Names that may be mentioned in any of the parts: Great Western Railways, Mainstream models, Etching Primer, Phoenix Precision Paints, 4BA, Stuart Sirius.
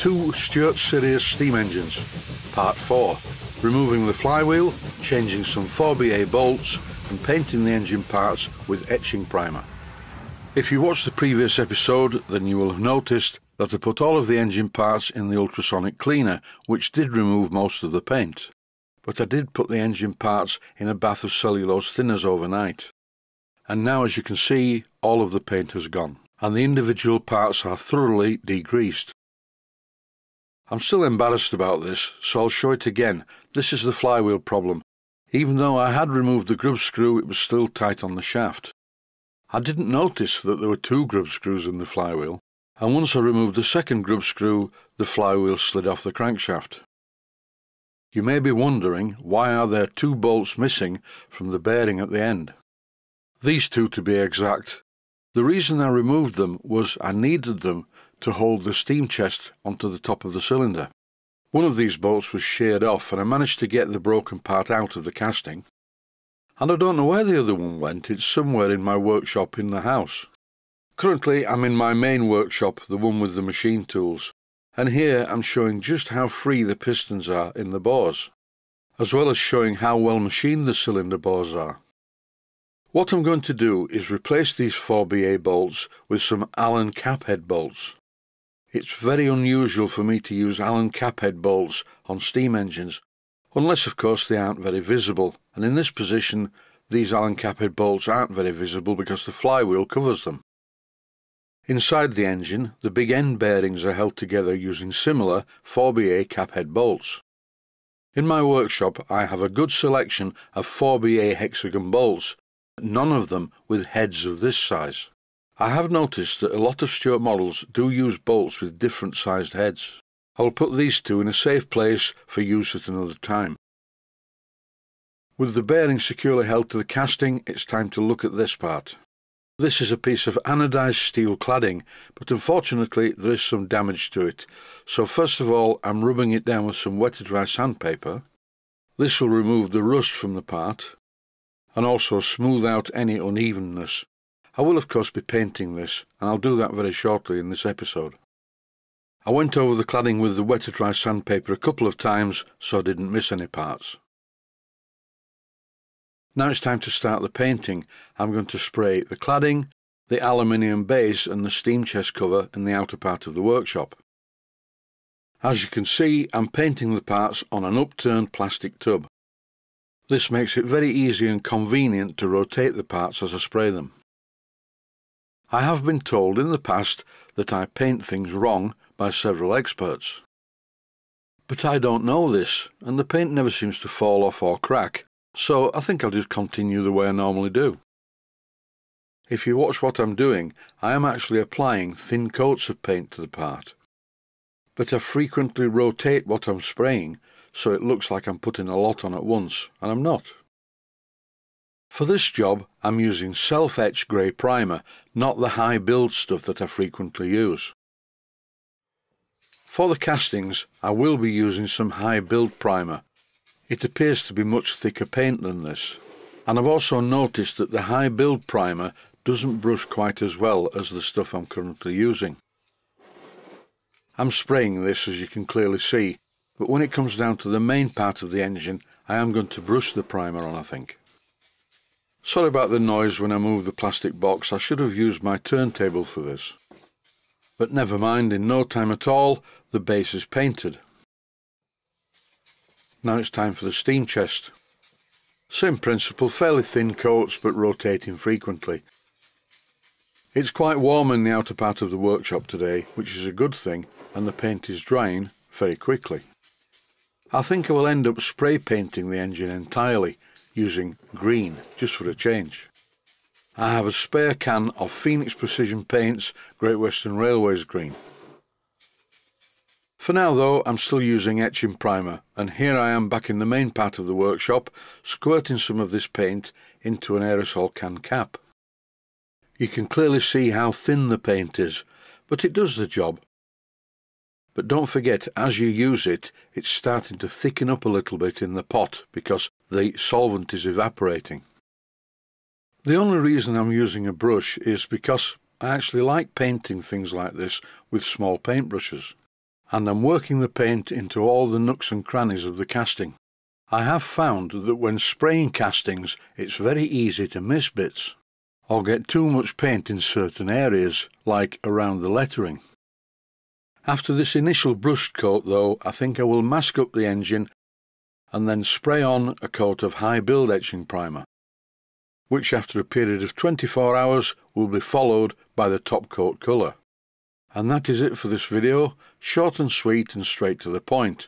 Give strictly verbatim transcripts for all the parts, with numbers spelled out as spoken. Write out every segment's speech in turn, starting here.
two Stuart Sirius steam engines. Part four. Removing the flywheel, changing some four B A bolts and painting the engine parts with etching primer. If you watched the previous episode, then you will have noticed that I put all of the engine parts in the ultrasonic cleaner, which did remove most of the paint. But I did put the engine parts in a bath of cellulose thinners overnight. And now, as you can see, all of the paint has gone, and the individual parts are thoroughly degreased. I'm still embarrassed about this, so I'll show it again. This is the flywheel problem. Even though I had removed the grub screw, it was still tight on the shaft. I didn't notice that there were two grub screws in the flywheel, and once I removed the second grub screw, the flywheel slid off the crankshaft. You may be wondering, why are there two bolts missing from the bearing at the end? These two to be exact. The reason I removed them was I needed them to hold the steam chest onto the top of the cylinder. One of these bolts was sheared off, and I managed to get the broken part out of the casting. And I don't know where the other one went. It's somewhere in my workshop in the house. Currently I'm in my main workshop, the one with the machine tools, and here I'm showing just how free the pistons are in the bores, as well as showing how well machined the cylinder bores are. What I'm going to do is replace these four B A bolts with some Allen cap head bolts. It's very unusual for me to use Allen cap head bolts on steam engines, unless of course they aren't very visible, and in this position these Allen cap head bolts aren't very visible because the flywheel covers them. Inside the engine, the big end bearings are held together using similar four B A cap head bolts. In my workshop I have a good selection of four B A hexagon bolts, none of them with heads of this size. I have noticed that a lot of Stuart models do use bolts with different sized heads. I will put these two in a safe place for use at another time. With the bearing securely held to the casting, it's time to look at this part. This is a piece of anodized steel cladding, but unfortunately there is some damage to it, so first of all I'm rubbing it down with some wet or dry sandpaper. This will remove the rust from the part and also smooth out any unevenness. I will of course be painting this, and I'll do that very shortly in this episode. I went over the cladding with the wet or dry sandpaper a couple of times, so I didn't miss any parts. Now it's time to start the painting. I'm going to spray the cladding, the aluminium base and the steam chest cover in the outer part of the workshop. As you can see, I'm painting the parts on an upturned plastic tub. This makes it very easy and convenient to rotate the parts as I spray them. I have been told in the past that I paint things wrong by several experts. But I don't know this, and the paint never seems to fall off or crack, so I think I'll just continue the way I normally do. If you watch what I'm doing, I am actually applying thin coats of paint to the part. But I frequently rotate what I'm spraying, so it looks like I'm putting a lot on at once, and I'm not. For this job I'm using self-etched grey primer, not the high build stuff that I frequently use. For the castings I will be using some high build primer. It appears to be much thicker paint than this, and I've also noticed that the high build primer doesn't brush quite as well as the stuff I'm currently using. I'm spraying this, as you can clearly see, but when it comes down to the main part of the engine, I am going to brush the primer on, I think. Sorry about the noise when I moved the plastic box. I should have used my turntable for this. But never mind, in no time at all, the base is painted. Now it's time for the steam chest. Same principle, fairly thin coats but rotating frequently. It's quite warm in the outer part of the workshop today, which is a good thing, and the paint is drying very quickly. I think I will end up spray painting the engine entirely, using green, just for a change. I have a spare can of Phoenix Precision Paints Great Western Railways green. For now though, I'm still using etching primer, and here I am back in the main part of the workshop, squirting some of this paint into an aerosol can cap. You can clearly see how thin the paint is, but it does the job. But don't forget, as you use it, it's starting to thicken up a little bit in the pot because the solvent is evaporating. The only reason I'm using a brush is because I actually like painting things like this with small paintbrushes. and am working the paint into all the nooks and crannies of the casting. I have found that when spraying castings it's very easy to miss bits, or get too much paint in certain areas, like around the lettering. After this initial brushed coat though, I think I will mask up the engine and then spray on a coat of high build etching primer, which after a period of twenty-four hours will be followed by the top coat colour. And that is it for this video, short and sweet and straight to the point.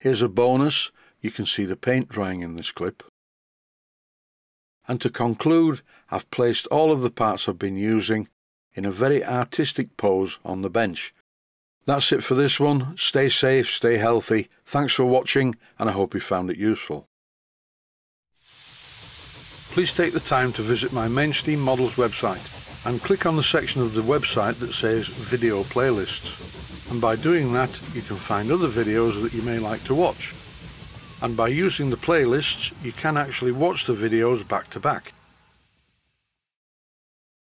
Here's a bonus, you can see the paint drying in this clip. And to conclude, I've placed all of the parts I've been using in a very artistic pose on the bench. That's it for this one, stay safe, stay healthy, thanks for watching and I hope you found it useful. Please take the time to visit my Mainstream Models website and click on the section of the website that says Video Playlists, and by doing that you can find other videos that you may like to watch, and by using the playlists you can actually watch the videos back to back.